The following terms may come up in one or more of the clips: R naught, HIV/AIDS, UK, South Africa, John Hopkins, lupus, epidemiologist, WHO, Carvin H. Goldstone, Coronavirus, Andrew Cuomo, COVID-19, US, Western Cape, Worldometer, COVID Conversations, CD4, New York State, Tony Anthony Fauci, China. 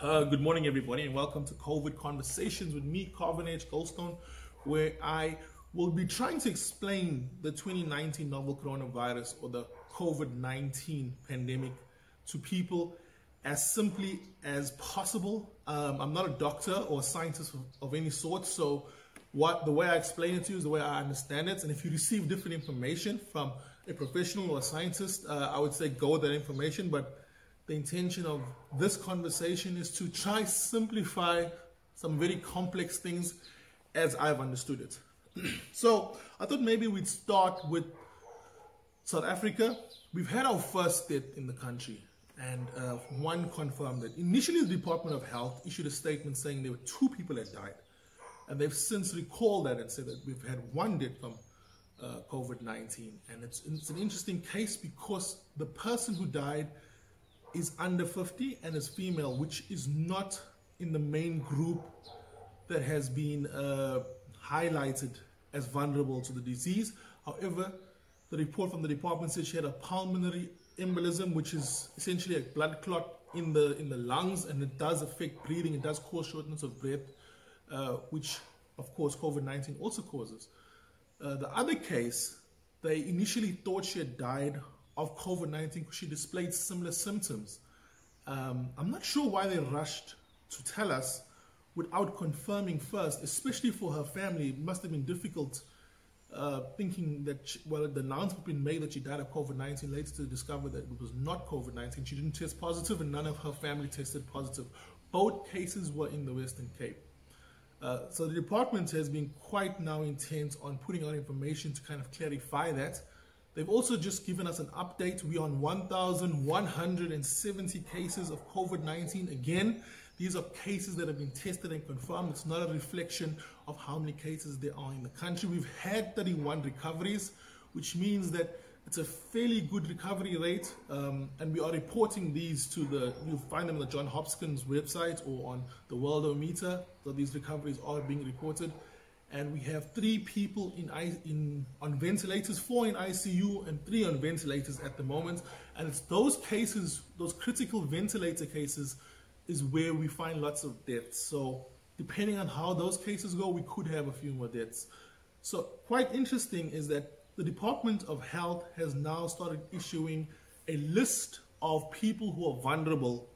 Good morning, everybody, and welcome to COVID Conversations with me, Carvin H. Goldstone, where I will be trying to explain the 2019 novel coronavirus, or the COVID-19 pandemic, to people as simply as possible. I'm not a doctor or a scientist of any sort, so the way I explain it to you is the way I understand it. And if you receive different information from a professional or a scientist, I would say go with that information, but the intention of this conversation is to try simplify some very complex things as I've understood it. So I thought maybe we'd start with South Africa. We've had our first death in the country, and one confirmed it. Initially, the Department of Health issued a statement saying there were 2 people that died, and they've since recalled that and said that we've had 1 death from COVID-19. And it's an interesting case because the person who died is under 50 and is female, which is not in the main group that has been highlighted as vulnerable to the disease. However, the report from the department said she had a pulmonary embolism, which is essentially a blood clot in the lungs, and it does affect breathing. It does cause shortness of breath, which of course COVID-19 also causes. The other case, they initially thought she had died of COVID-19 because she displayed similar symptoms. I'm not sure why they rushed to tell us without confirming first, especially for her family. It must have been difficult thinking that, the announcement had been made that she died of COVID-19, later to discover that it was not COVID-19. She didn't test positive and none of her family tested positive. Both cases were in the Western Cape. So the department has been quite now intent on putting out information to kind of clarify that. They've also just given us an update. We're on 1,170 cases of COVID-19. Again, these are cases that have been tested and confirmed. It's not a reflection of how many cases there are in the country. We've had 31 recoveries, which means that it's a fairly good recovery rate. And we are reporting these you'll find them on the John Hopkins website or on the Worldometer. So these recoveries are being reported. And we have 3 people on ventilators, 4 in ICU and 3 on ventilators at the moment. And it's those cases, those critical ventilator cases, is where we find lots of deaths. So depending on how those cases go, we could have a few more deaths. So quite interesting is that the Department of Health has now started issuing a list of people who are vulnerable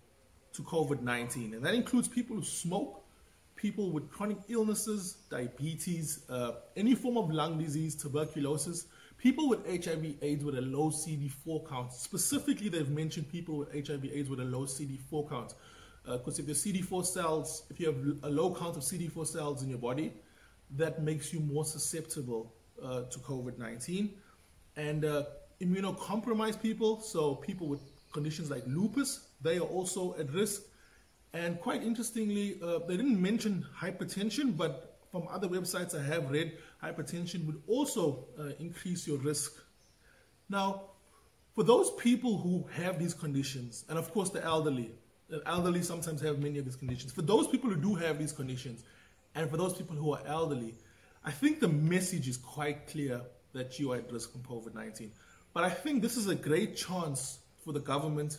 to COVID-19. And that includes people who smoke, people with chronic illnesses, diabetes, any form of lung disease, tuberculosis, people with HIV/AIDS with a low CD4 count. Specifically, they've mentioned people with HIV/AIDS with a low CD4 count. Because if you have a low count of CD4 cells in your body, that makes you more susceptible to COVID-19. And immunocompromised people, so people with conditions like lupus, they are also at risk. And quite interestingly, they didn't mention hypertension, but from other websites I have read, hypertension would also increase your risk. Now, for those people who have these conditions, and of course the elderly sometimes have many of these conditions. For those people who do have these conditions, and for those people who are elderly, I think the message is quite clear that you are at risk from COVID-19. But I think this is a great chance for the government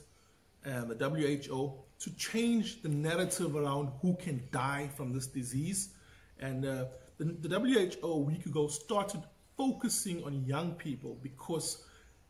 and the WHO to change the narrative around who can die from this disease. And the WHO a week ago started focusing on young people because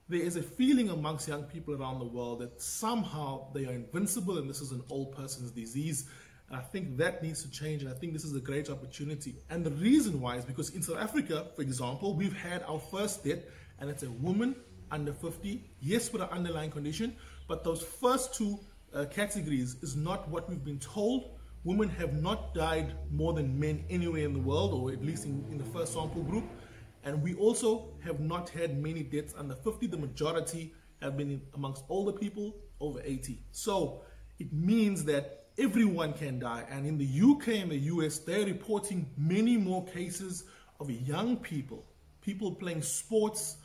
there is a feeling amongst young people around the world that somehow they are invincible and this is an old person's disease. And I think that needs to change, and I think this is a great opportunity. And the reason why is because in South Africa, for example, we've had our first death, and it's a woman under 50, yes, with an underlying condition, but those first 2 categories is not what we've been told. Women have not died more than men anywhere in the world, or at least in the first sample group. And we also have not had many deaths under 50. The majority have been amongst older people over 80. So it means that everyone can die. And in the UK and the US, they're reporting many more cases of young people, people playing sports,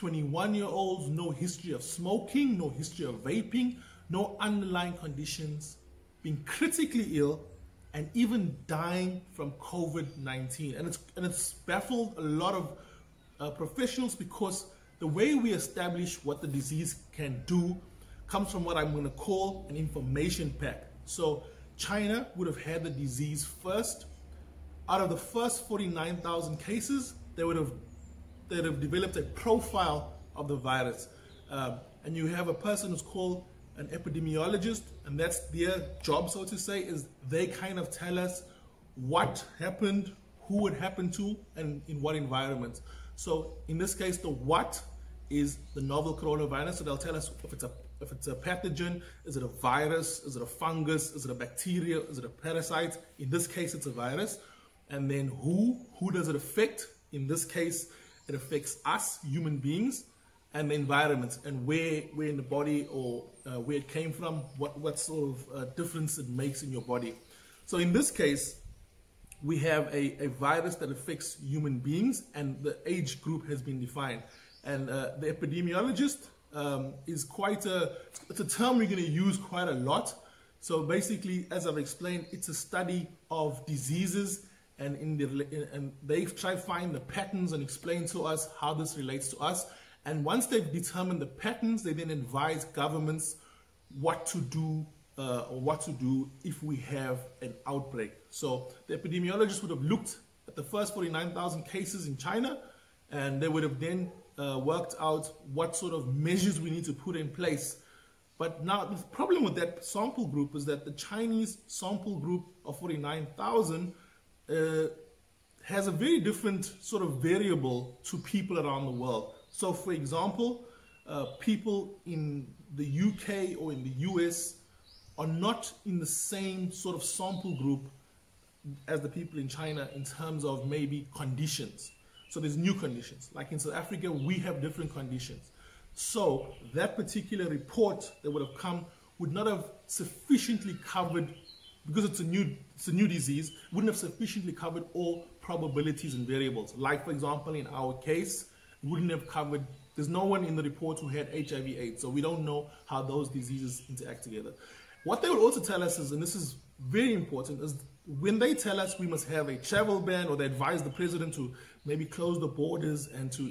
21-year-olds, no history of smoking, no history of vaping, no underlying conditions, being critically ill, and even dying from COVID-19. And it's baffled a lot of professionals because the way we establish what the disease can do comes from what I'm going to call an information pack. So China would have had the disease first. Out of the first 49,000 cases, they would have developed a profile of the virus. And you have a person who's called an epidemiologist, and that's their job, so to say, is they kind of tell us what happened, who it happened to, and in what environment. So in this case, the what is the novel coronavirus. So they'll tell us if it's a pathogen, is it a virus, is it a fungus, is it a bacteria, is it a parasite? In this case, it's a virus. And then who does it affect? In this case, it affects us, human beings, and the environment, and where in the body, or where it came from, what sort of difference it makes in your body. So in this case, we have a virus that affects human beings, and the age group has been defined. And the epidemiologist is it's a term we're going to use quite a lot. So basically, as I've explained, it's a study of diseases, and they try to find the patterns and explain to us how this relates to us. And once they've determined the patterns, they then advise governments what to do if we have an outbreak. So the epidemiologists would have looked at the first 49,000 cases in China, and they would have then worked out what sort of measures we need to put in place. But now the problem with that sample group is that the Chinese sample group of 49,000 has a very different sort of variable to people around the world. So for example, people in the UK or in the US are not in the same sort of sample group as the people in China in terms of maybe conditions. So there's new conditions. Like in South Africa, we have different conditions. So that particular report that would have come would not have sufficiently covered, because it's a new disease, wouldn't have sufficiently covered all probabilities and variables. Like for example, in our case, wouldn't have covered, there's no one in the report who had HIV/AIDS, so we don't know how those diseases interact together. What they would also tell us is, and this is very important, is when they tell us we must have a travel ban, or they advise the president to maybe close the borders and to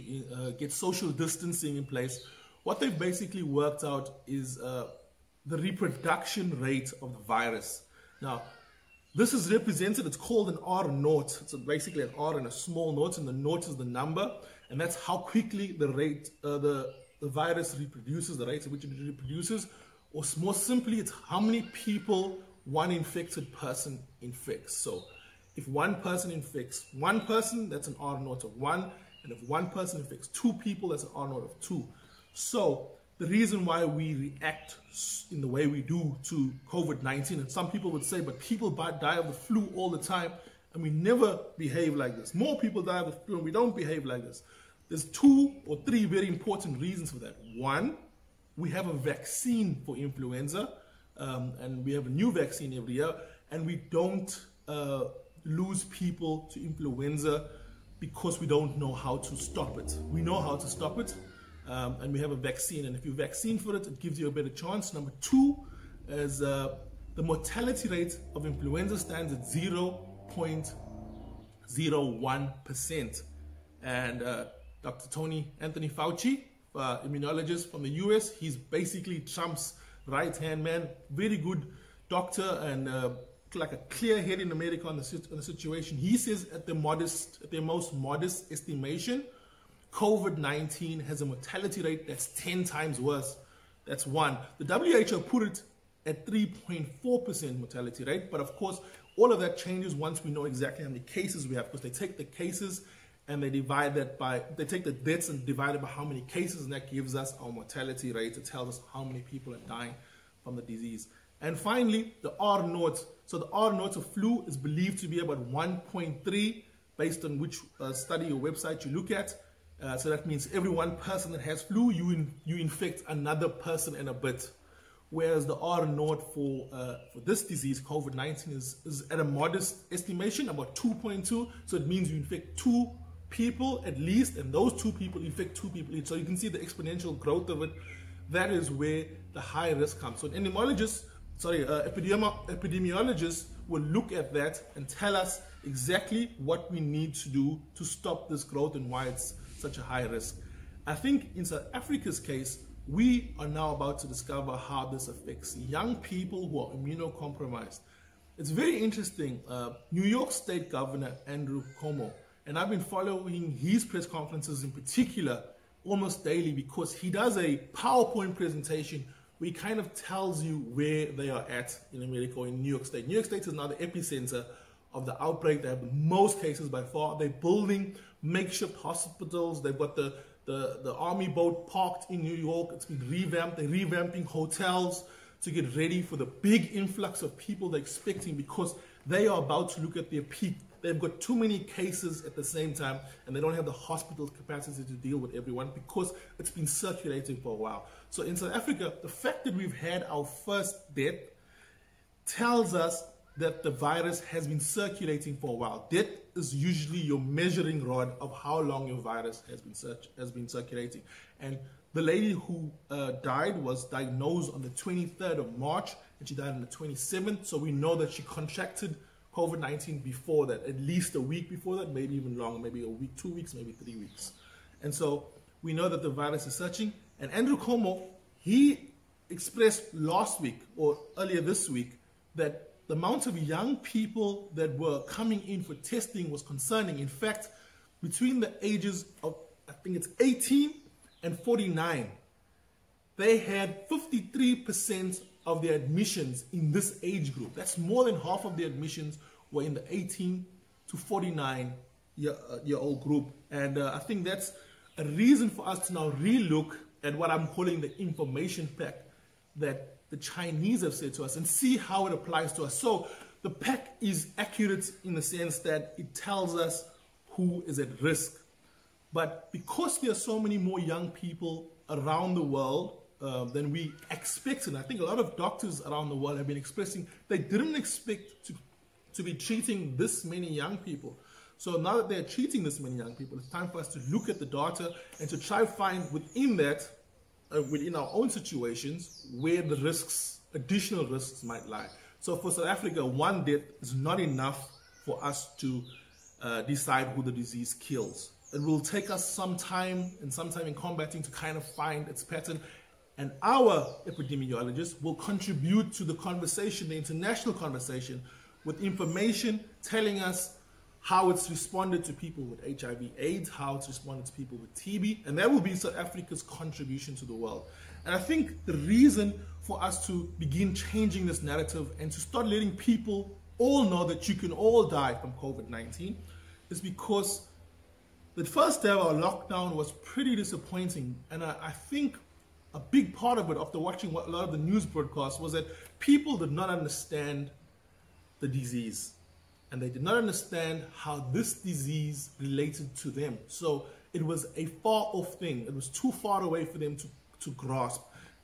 get social distancing in place, what they've basically worked out is the reproduction rate of the virus. Now, this is represented, it's called an R naught. It's basically an R and a small naught, and the naught is the number. And that's how quickly the rate, the virus reproduces, the rate at which it reproduces, or more simply, it's how many people one infected person infects. So if one person infects one person, that's an R naught of 1. And if one person infects 2 people, that's an R naught of 2. So the reason why we react in the way we do to COVID-19, and some people would say, but people die of the flu all the time, and we never behave like this. More people die of the flu and we don't behave like this. There's 2 or 3 very important reasons for that. One, we have a vaccine for influenza, and we have a new vaccine every year, and we don't lose people to influenza because we don't know how to stop it. We know how to stop it, and we have a vaccine, and if you vaccine for it, it gives you a better chance. Number 2 is the mortality rate of influenza stands at 0.01%, and Dr. Tony Anthony Fauci, immunologist from the US, he's basically Trump's right-hand man, very good doctor, and like a clear head in America on the situation. He says at their most modest estimation, COVID-19 has a mortality rate that's 10 times worse. That's one. The WHO put it at 3.4% mortality rate, but of course, all of that changes once we know exactly how many cases we have, because they take the cases and they divide that by, they take the deaths and divide it by how many cases, and that gives us our mortality rate. It tells us how many people are dying from the disease. And finally, the R naught. So the R naught of flu is believed to be about 1.3, based on which study or website you look at. So that means every one person that has flu, you infect another person and a bit. Whereas the R naught for this disease, COVID-19, is at a modest estimation, about 2.2. So it means you infect 2 people at least, and those 2 people infect 2 people each. So you can see the exponential growth of it. That is where the high risk comes. So an epidemiologists will look at that and tell us exactly what we need to do to stop this growth and why it's such a high risk. I think in South Africa's case, we are now about to discover how this affects young people who are immunocompromised. It's very interesting. New York State Governor Andrew Cuomo, and I've been following his press conferences in particular almost daily because he does a PowerPoint presentation where he kind of tells you where they are at in America or in New York State. New York State is now the epicenter of the outbreak. They have the most cases by far. They're building makeshift hospitals. They've got the army boat parked in New York. It's been revamped. They're revamping hotels to get ready for the big influx of people they're expecting because they are about to look at their peak. They've got too many cases at the same time and they don't have the hospital capacity to deal with everyone because it's been circulating for a while. So in South Africa, the fact that we've had our first death tells us that the virus has been circulating for a while. Death is usually your measuring rod of how long your virus has been circulating. And the lady who died was diagnosed on the 23rd of March and she died on the 27th. So we know that she contracted COVID-19 before that, at least a week before that, maybe even longer, maybe a week, 2 weeks, maybe 3 weeks. And so we know that the virus is surging. And Andrew Cuomo, he expressed last week or earlier this week that the amount of young people that were coming in for testing was concerning. In fact, between the ages of, I think it's 18 and 49, they had 53% of their admissions in this age group. That's more than half of the admissions were in the 18 to 49 year old group. And I think that's a reason for us to now relook at what I'm calling the information pack that the Chinese have said to us and see how it applies to us. So the pack is accurate in the sense that it tells us who is at risk. But because there are so many more young people around the world than we expected, and I think a lot of doctors around the world have been expressing they didn't expect to be treating this many young people. So now that they're treating this many young people, it's time for us to look at the data and to try to find within that within our own situations where the risks, additional risks might lie. So for South Africa, one death is not enough for us to decide who the disease kills. It will take us some time and some time in combating to kind of find its pattern. And our epidemiologists will contribute to the conversation, the international conversation, with information telling us how it's responded to people with HIV/AIDS, how it's responded to people with TB, and that will be South Africa's contribution to the world. And I think the reason for us to begin changing this narrative and to start letting people all know that you can all die from COVID-19 is because the first day of our lockdown was pretty disappointing. And I think a big part of it, after watching a lot of the news broadcasts, was that people did not understand the disease. And they did not understand how this disease related to them. So it was a far-off thing. It was too far away for them to grasp.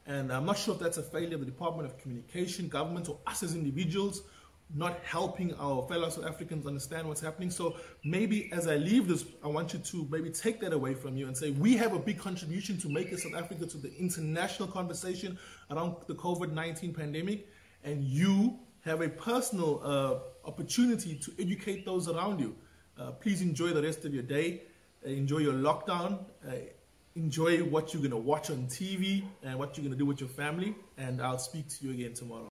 And I'm not sure if that's a failure of the Department of Communication, government, or us as individuals not helping our fellow South Africans understand what's happening. So maybe as I leave this, I want you to maybe take that away from you and say, we have a big contribution to make as South Africa to the international conversation around the COVID-19 pandemic. And you have a personal opportunity to educate those around you. Please enjoy the rest of your day, enjoy your lockdown, enjoy what you're going to watch on TV and what you're going to do with your family, and I'll speak to you again tomorrow.